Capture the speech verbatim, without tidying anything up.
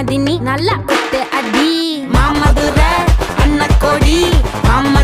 मामदिनी नल्ला उत्ते अदी मामदुरे अन्नकोडी माम